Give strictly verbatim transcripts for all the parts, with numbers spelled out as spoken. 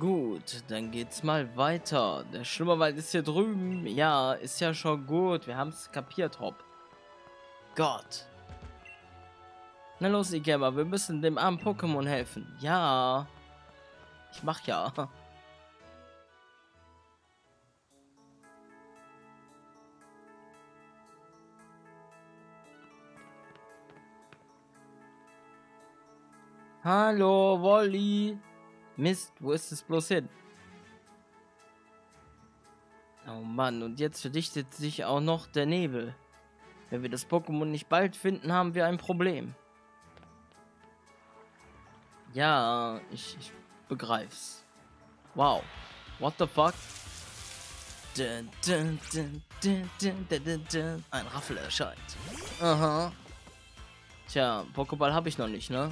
Gut, dann geht's mal weiter. Der Schlimmerwald ist hier drüben. Ja, ist ja schon gut. Wir haben's kapiert, Hopp. Gott. Na los, Igamma, wir müssen dem armen Pokémon helfen. Ja. Ich mach ja. Hallo, Wolli. Mist, wo ist es bloß hin? Oh Mann, und jetzt verdichtet sich auch noch der Nebel. Wenn wir das Pokémon nicht bald finden, haben wir ein Problem. Ja, ich, ich begreif's. Wow. What the fuck? Ein Raffel erscheint. Aha. Tja, Pokéball habe ich noch nicht, ne?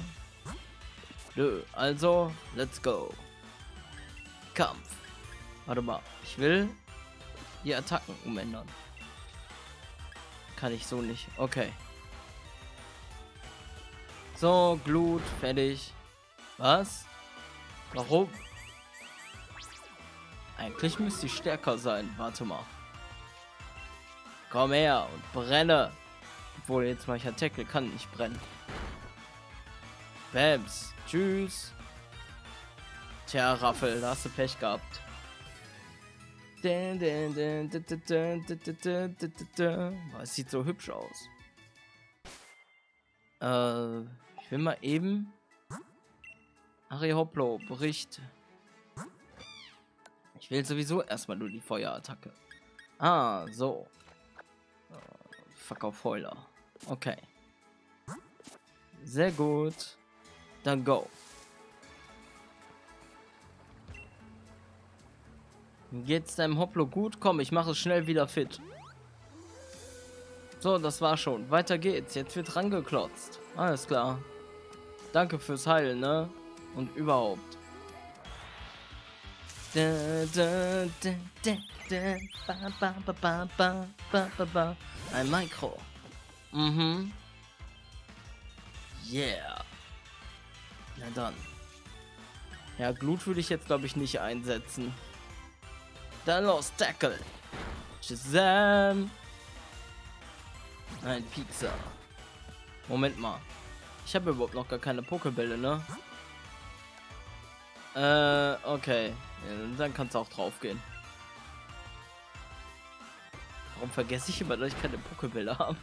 Also, let's go. Kampf. Warte mal, ich will die Attacken umändern. Kann ich so nicht. Okay. So, Glut, fertig. Was? Warum? Eigentlich müsste ich stärker sein. Warte mal. Komm her und brenne. Obwohl, jetzt mache ich einen Tackle, kann nicht brennen. Bams. Tschüss. Tja, Raffel, da hast du Pech gehabt. Es sieht so hübsch aus. Äh, ich will mal eben... Harry Hopplo, Bericht. Ich will sowieso erstmal nur die Feuerattacke. Ah, so. Fuck auf Heuler. Okay. Sehr gut. Dann go. Geht's deinem Hopplo gut? Komm, ich mache es schnell wieder fit. So, das war schon. Weiter geht's. Jetzt wird rangeklotzt. Alles klar. Danke fürs Heilen, ne? Und überhaupt. Ein Mikro. Mhm. Yeah. Na dann. Ja, Glut würde ich jetzt, glaube ich, nicht einsetzen. Dann los, Tackle. Shazam. Ein Piekser. Moment mal. Ich habe überhaupt noch gar keine Pokébälle, ne? Äh, okay. Ja, dann kann's auch drauf gehen. Warum vergesse ich immer, dass ich keine Pokébälle habe?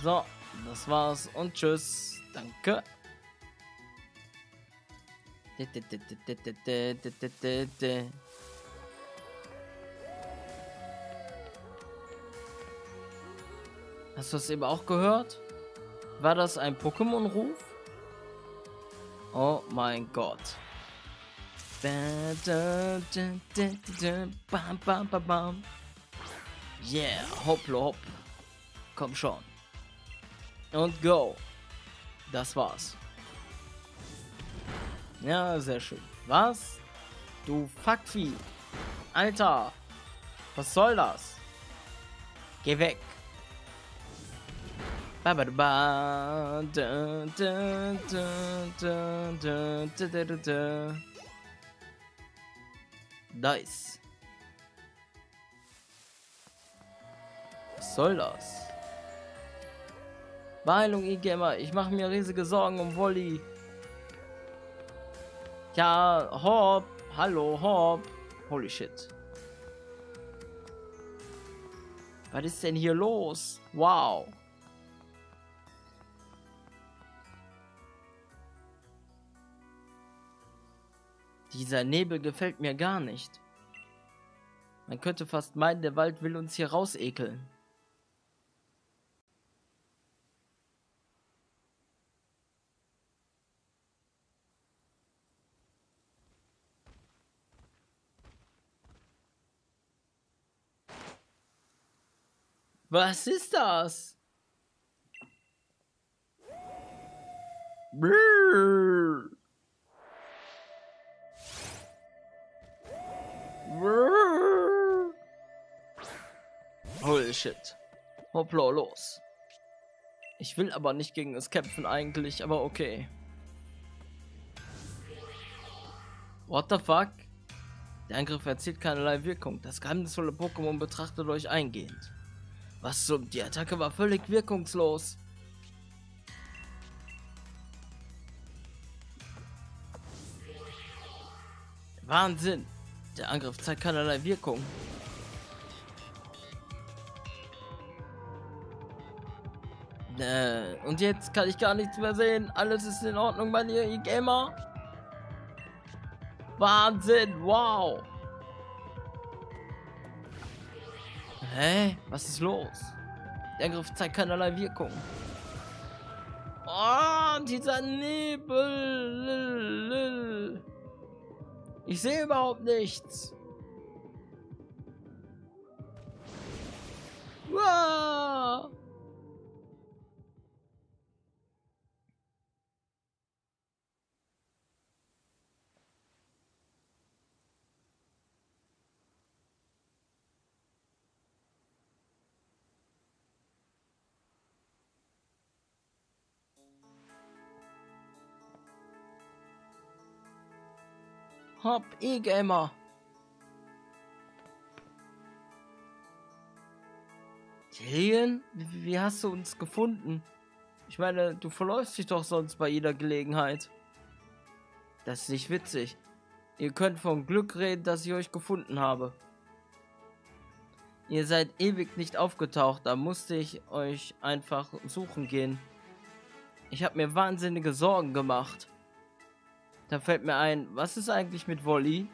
So, das war's und tschüss. Danke. Hast du das eben auch gehört? War das ein Pokémon-Ruf? Oh mein Gott. Yeah, Hopplo hopp. Komm schon. Und go. Das war's. Ja, sehr schön. Was? Du Fuckvieh. Alter. Was soll das? Geh weg. Nice. Was soll das? Beeilung, Igamma. Ich mache mir riesige Sorgen um Wolli. Ja, Hopp. Hallo, Hopp. Holy shit. Was ist denn hier los? Wow. Dieser Nebel gefällt mir gar nicht. Man könnte fast meinen, der Wald will uns hier rausekeln. Was ist das? Brrr. Brrr. Holy shit. Hopplo, los. Ich will aber nicht gegen es kämpfen eigentlich, aber okay. What the fuck? Der Angriff erzielt keinerlei Wirkung. Das geheimnisvolle Pokémon betrachtet euch eingehend. Was zum... Die Attacke war völlig wirkungslos. Wahnsinn! Der Angriff zeigt keinerlei Wirkung. Äh, und jetzt kann ich gar nichts mehr sehen. Alles ist in Ordnung bei dir, Igamma. Wahnsinn, wow. Hä? Was ist los? Der Angriff zeigt keinerlei Wirkung. Oh, dieser Nebel. Ich sehe überhaupt nichts. Wow. Hopp, E-Gamer. Delion, wie, wie hast du uns gefunden? Ich meine, du verläufst dich doch sonst bei jeder Gelegenheit. Das ist nicht witzig. Ihr könnt vom Glück reden, dass ich euch gefunden habe. Ihr seid ewig nicht aufgetaucht, da musste ich euch einfach suchen gehen. Ich habe mir wahnsinnige Sorgen gemacht. Da fällt mir ein, was ist eigentlich mit Wolli?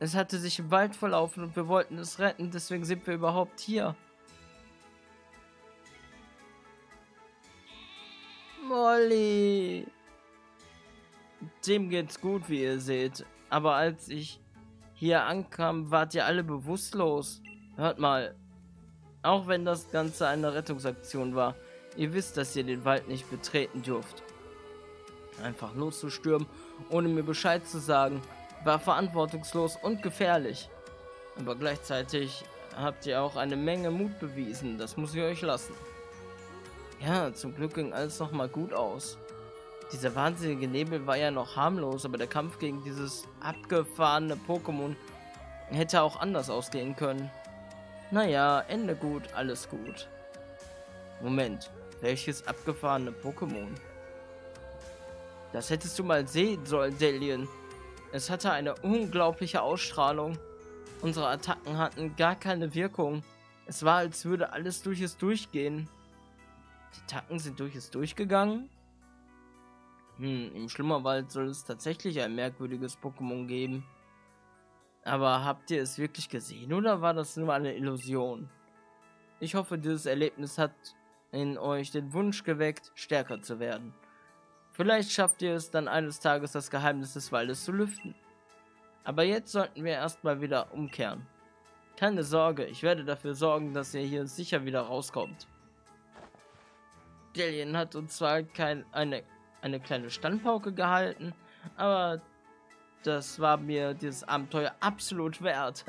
Es hatte sich im Wald verlaufen und wir wollten es retten, deswegen sind wir überhaupt hier. Wolli! Dem geht's gut, wie ihr seht. Aber als ich hier ankam, wart ihr alle bewusstlos. Hört mal, auch wenn das Ganze eine Rettungsaktion war, ihr wisst, dass ihr den Wald nicht betreten dürft. Einfach loszustürmen, ohne mir Bescheid zu sagen, war verantwortungslos und gefährlich. Aber gleichzeitig habt ihr auch eine Menge Mut bewiesen, das muss ich euch lassen. Ja, zum Glück ging alles nochmal gut aus. Dieser wahnsinnige Nebel war ja noch harmlos, aber der Kampf gegen dieses abgefahrene Pokémon hätte auch anders ausgehen können. Naja, Ende gut, alles gut. Moment, welches abgefahrene Pokémon? Das hättest du mal sehen sollen, Delion. Es hatte eine unglaubliche Ausstrahlung. Unsere Attacken hatten gar keine Wirkung. Es war, als würde alles durch es durchgehen. Die Attacken sind durch es durchgegangen? Hm, im Schlimmerwald soll es tatsächlich ein merkwürdiges Pokémon geben. Aber habt ihr es wirklich gesehen oder war das nur eine Illusion? Ich hoffe, dieses Erlebnis hat in euch den Wunsch geweckt, stärker zu werden. Vielleicht schafft ihr es dann eines Tages, das Geheimnis des Waldes zu lüften. Aber jetzt sollten wir erstmal wieder umkehren. Keine Sorge, ich werde dafür sorgen, dass ihr hier sicher wieder rauskommt. Delion hat uns zwar kein, eine, eine kleine Standpauke gehalten, aber das war mir dieses Abenteuer absolut wert.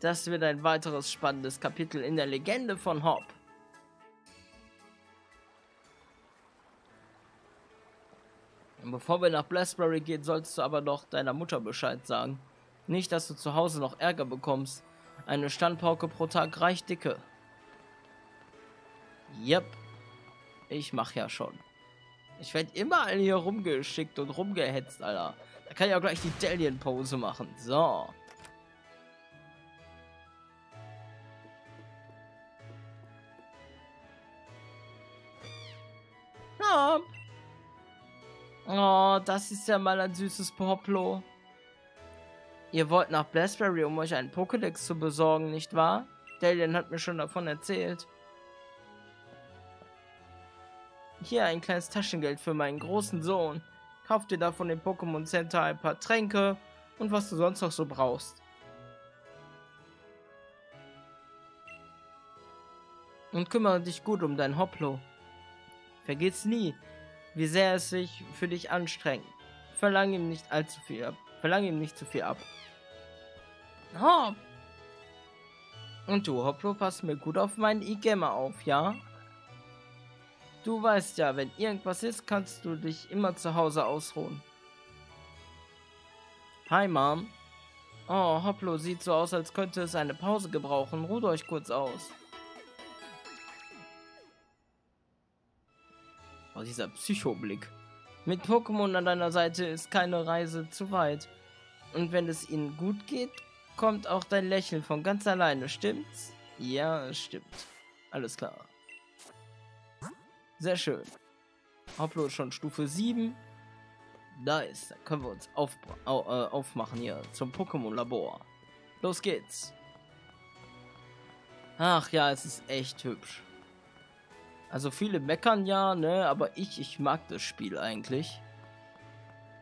Das wird ein weiteres spannendes Kapitel in der Legende von Hopp. Und bevor wir nach Brassbury gehen, sollst du aber noch deiner Mutter Bescheid sagen. Nicht, dass du zu Hause noch Ärger bekommst. Eine Standpauke pro Tag reicht dicke. Yep. Ich mach ja schon. Ich werde immer hier rumgeschickt und rumgehetzt, Alter. Da kann ich auch gleich die Delion-Pose machen. So. Ja. Oh, das ist ja mal ein süßes Hopplo. Ihr wollt nach Brassbury, um euch einen Pokédex zu besorgen, nicht wahr? Delion hat mir schon davon erzählt. Hier ein kleines Taschengeld für meinen großen Sohn. Kauf dir davon im Pokémon Center ein paar Tränke und was du sonst noch so brauchst. Und kümmere dich gut um dein Hopplo. Vergiss nie, wie sehr es sich für dich anstrengt. Verlange ihm nicht allzu viel ab. Verlange ihm nicht zu viel ab. Hopp! Und du, Hopplo, pass mir gut auf meinen Igamma auf, ja? Du weißt ja, wenn irgendwas ist, kannst du dich immer zu Hause ausruhen. Hi, Mom. Oh, Hopplo sieht so aus, als könnte es eine Pause gebrauchen. Ruht euch kurz aus. Oh, dieser Psychoblick. Mit Pokémon an deiner Seite ist keine Reise zu weit. Und wenn es ihnen gut geht, kommt auch dein Lächeln von ganz alleine, stimmt's? Ja, stimmt. Alles klar. Sehr schön. Hopplo ist schon Stufe sieben. Nice, dann können wir uns auf, au, äh, aufmachen hier zum Pokémon-Labor. Los geht's. Ach ja, es ist echt hübsch. Also viele meckern ja, ne, aber ich, ich mag das Spiel eigentlich.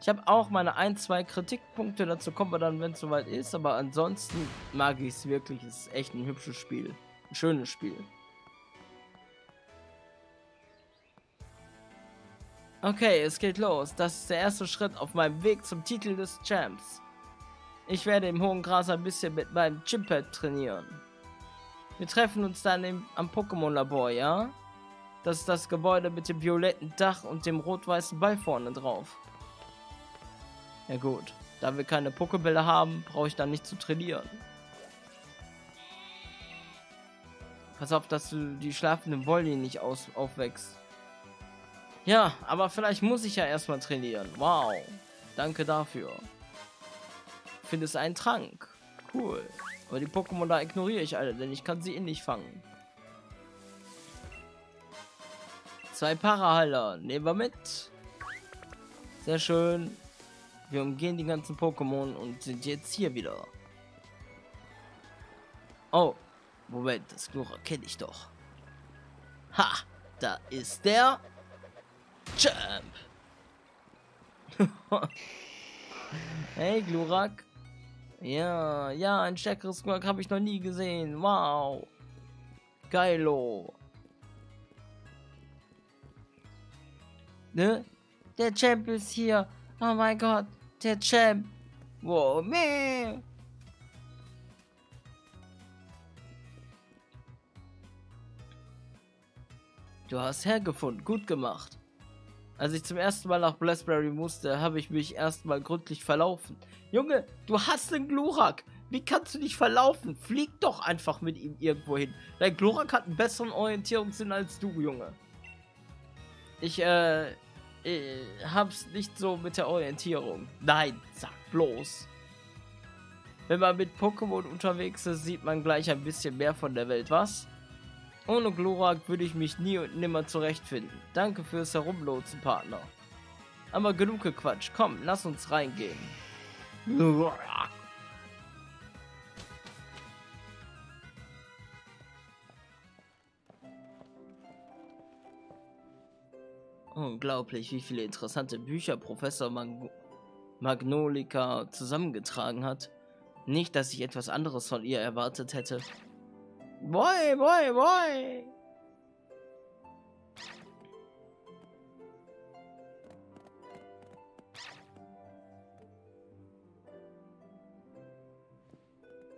Ich habe auch meine ein, zwei Kritikpunkte, dazu kommen wir dann, wenn es soweit ist, aber ansonsten mag ich es wirklich. Es ist echt ein hübsches Spiel, ein schönes Spiel. Okay, es geht los. Das ist der erste Schritt auf meinem Weg zum Titel des Champs. Ich werde im hohen Gras ein bisschen mit meinem Chimpad trainieren. Wir treffen uns dann im, am Pokémon-Labor, ja? Das ist das Gebäude mit dem violetten Dach und dem rot-weißen Ball vorne drauf. Ja gut, da wir keine Pokébälle haben, brauche ich dann nicht zu trainieren. Pass auf, dass du die schlafenden Wolli nicht aus aufwächst. Ja, aber vielleicht muss ich ja erstmal trainieren. Wow, danke dafür. Findest einen Trank. Cool. Aber die Pokémon da ignoriere ich alle, denn ich kann sie eh nicht fangen. Zwei Parahaller, nehmen wir mit. Sehr schön. Wir umgehen die ganzen Pokémon und sind jetzt hier wieder. Oh, Moment, das Glurak kenne ich doch. Ha, da ist der Champ. Hey, Glurak. Ja, ja, ein stärkeres Glurak habe ich noch nie gesehen. Wow. Geilo. Ne? Der Champ ist hier. Oh mein Gott, der Champ. Wow, meh. Du hast hergefunden. Gut gemacht. Als ich zum ersten Mal nach Brassbury musste, habe ich mich erstmal gründlich verlaufen. Junge, du hast den Glurak. Wie kannst du dich verlaufen? Flieg doch einfach mit ihm irgendwo hin. Dein Glurak hat einen besseren Orientierungssinn als du, Junge. Ich, äh, ich hab's nicht so mit der Orientierung. Nein, sag bloß. Wenn man mit Pokémon unterwegs ist, sieht man gleich ein bisschen mehr von der Welt, was? Ohne Glurak würde ich mich nie und nimmer zurechtfinden. Danke fürs Herumlotsen, Partner. Aber genug gequatscht. Komm, lass uns reingehen. Glurak. Unglaublich, wie viele interessante Bücher Professor Mag- Magnolika zusammengetragen hat. Nicht, dass ich etwas anderes von ihr erwartet hätte. Boy, boy, boy!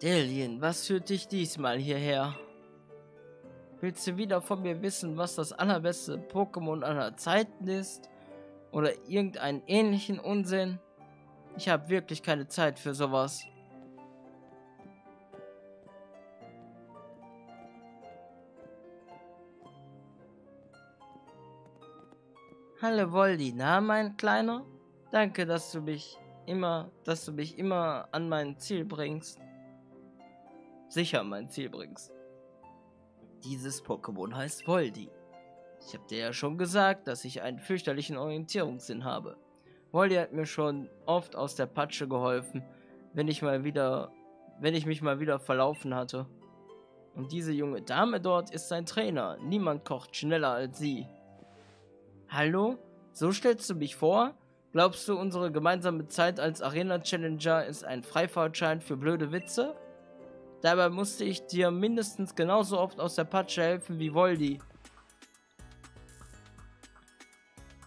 Delion, was führt dich diesmal hierher? Willst du wieder von mir wissen, was das allerbeste Pokémon aller Zeiten ist? Oder irgendeinen ähnlichen Unsinn? Ich habe wirklich keine Zeit für sowas. Hallo Voldi, na mein Kleiner? Danke, dass du mich immer, dass du mich immer an mein Ziel bringst. Sicher mein Ziel bringst. Dieses Pokémon heißt Voldi. Ich habe dir ja schon gesagt, dass ich einen fürchterlichen Orientierungssinn habe. Voldi hat mir schon oft aus der Patsche geholfen, wenn ich mal wieder, wenn ich mich mal wieder verlaufen hatte. Und diese junge Dame dort ist sein Trainer. Niemand kocht schneller als sie. Hallo? So stellst du mich vor? Glaubst du, unsere gemeinsame Zeit als Arena-Challenger ist ein Freifahrtschein für blöde Witze? Dabei musste ich dir mindestens genauso oft aus der Patsche helfen wie Wolli.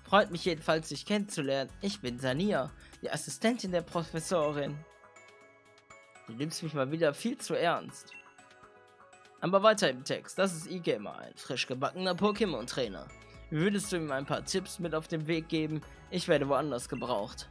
Freut mich jedenfalls, dich kennenzulernen. Ich bin Sonia, die Assistentin der Professorin. Du nimmst mich mal wieder viel zu ernst. Aber weiter im Text. Das ist Igamma, ein frisch gebackener Pokémon-Trainer. Würdest du ihm ein paar Tipps mit auf den Weg geben? Ich werde woanders gebraucht.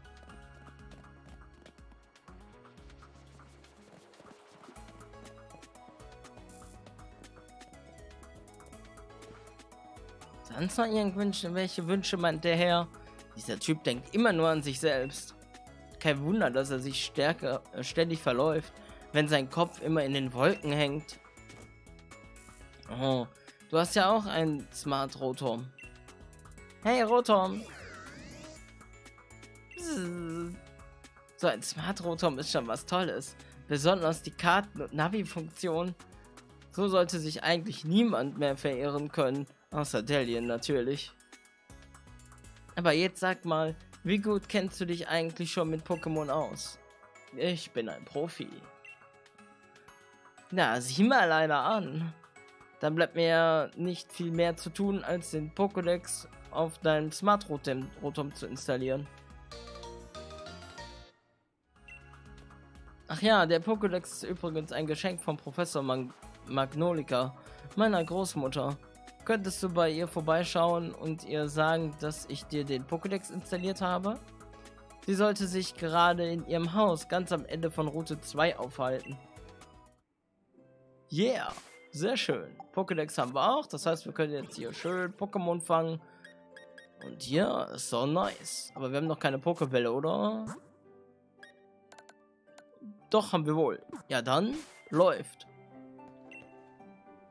Sonst noch irgendwelche welche Wünsche, meint der Herr. Dieser Typ denkt immer nur an sich selbst. Kein Wunder, dass er sich stärker äh, ständig verläuft, wenn sein Kopf immer in den Wolken hängt. Oh, du hast ja auch einen Smart Rotom. Hey Rotom! So ein Smart Rotom ist schon was Tolles. Besonders die Karten- und Navi-Funktion. So sollte sich eigentlich niemand mehr verirren können. Außer Delion natürlich. Aber jetzt sag mal, wie gut kennst du dich eigentlich schon mit Pokémon aus? Ich bin ein Profi. Na, sieh mal einer an. Dann bleibt mir nicht viel mehr zu tun, als den Pokédex auf deinem Smart Rotom, Rotom zu installieren. Ach ja, der Pokédex ist übrigens ein Geschenk von Professor Mag- Magnolika, meiner Großmutter. Könntest du bei ihr vorbeischauen und ihr sagen, dass ich dir den Pokédex installiert habe? Sie sollte sich gerade in ihrem Haus ganz am Ende von Route zwei aufhalten. Yeah, sehr schön. Pokédex haben wir auch, das heißt, wir können jetzt hier schön Pokémon fangen. Und ja, yeah, so nice. Aber wir haben noch keine Pokébälle, oder? Doch, haben wir wohl. Ja, dann läuft.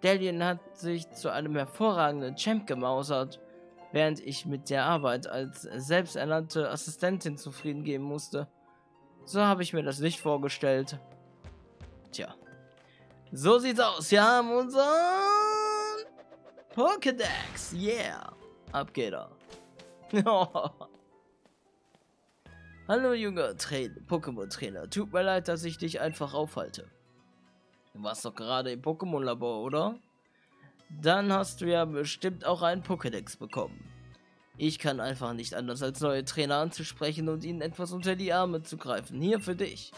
Delion hat sich zu einem hervorragenden Champ gemausert, während ich mit der Arbeit als selbsternannte Assistentin zufrieden geben musste. So habe ich mir das nicht vorgestellt. Tja. So sieht's aus. Wir haben unseren Pokédex. Yeah. Ab geht er. Hallo junger Pokémon-Trainer. Tut mir leid, dass ich dich einfach aufhalte. Du warst doch gerade im Pokémon-Labor, oder? Dann hast du ja bestimmt auch einen Pokédex bekommen. Ich kann einfach nicht anders, als neue Trainer anzusprechen und ihnen etwas unter die Arme zu greifen. Hier für dich.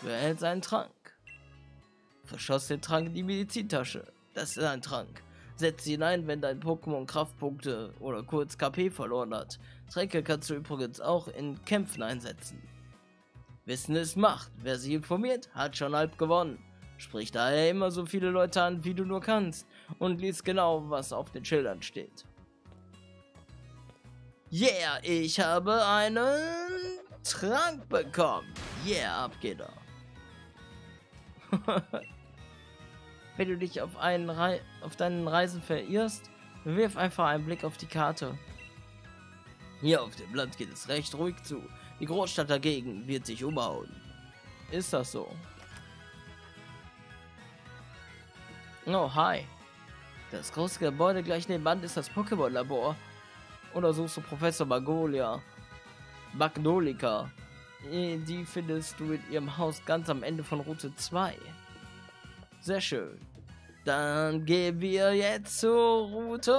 Du erhältst einen Trank. Verschoss den Trank in die Medizintasche. Das ist ein Trank. Setz ihn ein, wenn dein Pokémon Kraftpunkte oder kurz K P verloren hat. Tränke kannst du übrigens auch in Kämpfen einsetzen. Wissen ist Macht. Wer sich informiert, hat schon halb gewonnen. Sprich daher immer so viele Leute an, wie du nur kannst, und lies genau, was auf den Schildern steht. Yeah, ich habe einen Trank bekommen. Yeah, ab geht er. Wenn du dich auf, einen Re- auf deinen Reisen verirrst, wirf einfach einen Blick auf die Karte. Hier auf dem Land geht es recht ruhig zu. Die Großstadt dagegen wird sich umhauen. Ist das so? Oh, hi. Das große Gebäude gleich nebenan ist das Pokémon-Labor. Oder suchst du Professor Magnolika? Magnolika. Die findest du in ihrem Haus ganz am Ende von Route zwei. Sehr schön. Dann gehen wir jetzt zur Route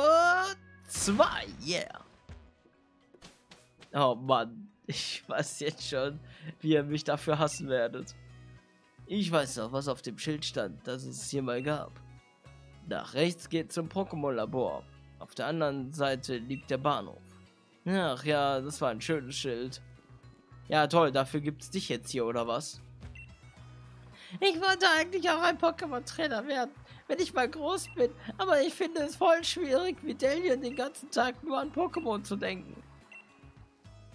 zwei. Yeah. Oh Mann. Ich weiß jetzt schon, wie ihr mich dafür hassen werdet. Ich weiß noch, was auf dem Schild stand, dass es hier mal gab. Nach rechts geht zum Pokémon-Labor. Auf der anderen Seite liegt der Bahnhof. Ach ja, das war ein schönes Schild. Ja toll, dafür gibt's dich jetzt hier, oder was? Ich wollte eigentlich auch ein Pokémon-Trainer werden, wenn ich mal groß bin. Aber ich finde es voll schwierig, wie Delion den ganzen Tag nur an Pokémon zu denken.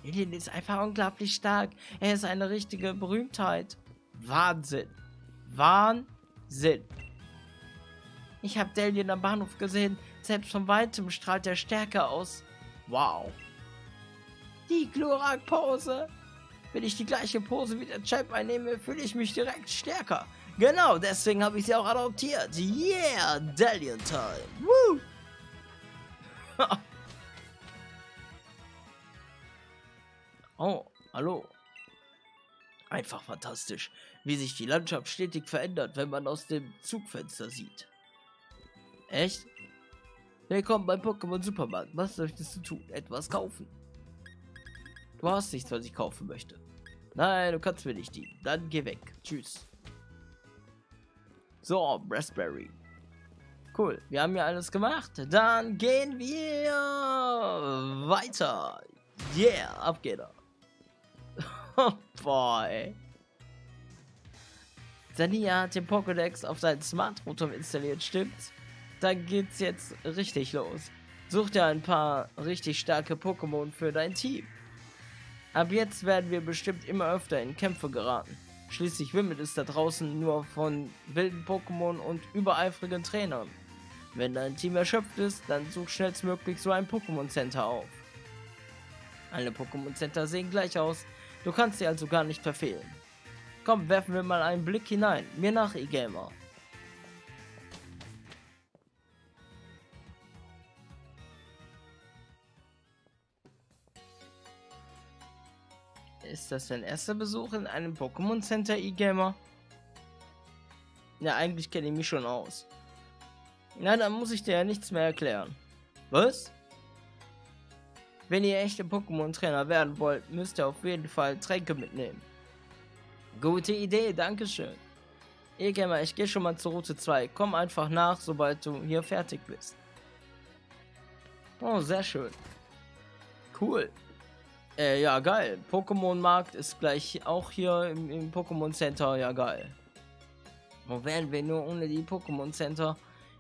Delion ist einfach unglaublich stark. Er ist eine richtige Berühmtheit. Wahnsinn. Wahnsinn. Ich habe Delion am Bahnhof gesehen. Selbst von weitem strahlt er Stärke aus. Wow. Die Glurak-Pose. Wenn ich die gleiche Pose wie der Champ einnehme, fühle ich mich direkt stärker. Genau, deswegen habe ich sie auch adoptiert. Yeah, Delion Time. Woo. Oh, hallo. Einfach fantastisch, wie sich die Landschaft stetig verändert, wenn man aus dem Zugfenster sieht. Echt? Willkommen beim Pokémon-Supermarkt. Was möchtest du tun? Etwas kaufen? Du hast nichts, was ich kaufen möchte. Nein, du kannst mir nicht dienen. Dann geh weg. Tschüss. So, Raspberry. Cool, wir haben ja alles gemacht. Dann gehen wir weiter. Yeah, ab geht er. Oh boy. Sonia hat den Pokédex auf seinen Smart Rotom installiert, stimmt's? Dann geht's jetzt richtig los. Such dir ein paar richtig starke Pokémon für dein Team. Ab jetzt werden wir bestimmt immer öfter in Kämpfe geraten. Schließlich wimmelt es da draußen nur von wilden Pokémon und übereifrigen Trainern. Wenn dein Team erschöpft ist, dann such schnellstmöglich so ein Pokémon Center auf. Alle Pokémon Center sehen gleich aus, du kannst sie also gar nicht verfehlen. Komm, werfen wir mal einen Blick hinein, mir nach, Igamma. Ist das dein erster Besuch in einem Pokémon Center, Igamma? Ja, eigentlich kenne ich mich schon aus. Na, dann muss ich dir ja nichts mehr erklären. Was? Wenn ihr echte Pokémon-Trainer werden wollt, müsst ihr auf jeden Fall Tränke mitnehmen. Gute Idee, dankeschön. Igamma, ich gehe schon mal zur Route zwei. Komm einfach nach, sobald du hier fertig bist. Oh, sehr schön. Cool. Äh, ja, geil. Pokémon-Markt ist gleich auch hier im, im Pokémon-Center. Ja, geil. Wo wären wir nur ohne die Pokémon-Center?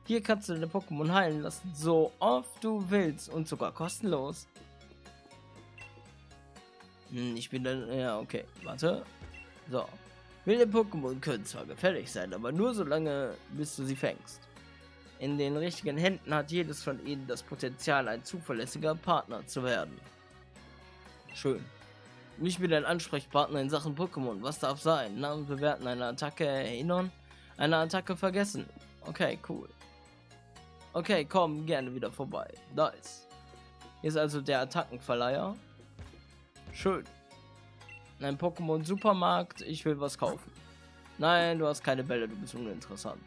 Hier kannst du deine Pokémon heilen lassen, so oft du willst und sogar kostenlos. Hm, ich bin dann... Ja, okay. Warte. So. Wilde Pokémon können zwar gefährlich sein, aber nur so lange, bis du sie fängst. In den richtigen Händen hat jedes von ihnen das Potenzial, ein zuverlässiger Partner zu werden. Schön. Ich bin dein Ansprechpartner in Sachen Pokémon. Was darf sein? Namen bewerten, eine Attacke erinnern, eine Attacke vergessen. Okay, cool. Okay, komm gerne wieder vorbei. Nice. Hier ist also der Attackenverleiher. Schön. Ein Pokémon-Supermarkt. Ich will was kaufen. Nein, du hast keine Bälle. Du bist uninteressant.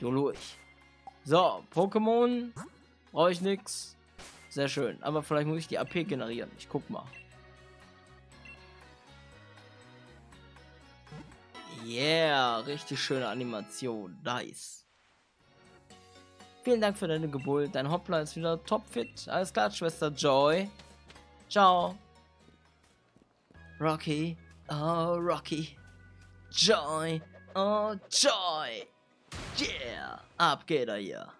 Du Lurch. So, Pokémon. Brauche ich nix. Sehr schön. Aber vielleicht muss ich die A P generieren. Ich guck mal. Yeah. Richtig schöne Animation. Nice. Vielen Dank für deine Geduld. Dein Hoppler ist wieder topfit. Alles klar, Schwester Joy. Ciao. Rocky. Oh, Rocky. Joy. Oh, Joy. Yeah. Ab geht er hier.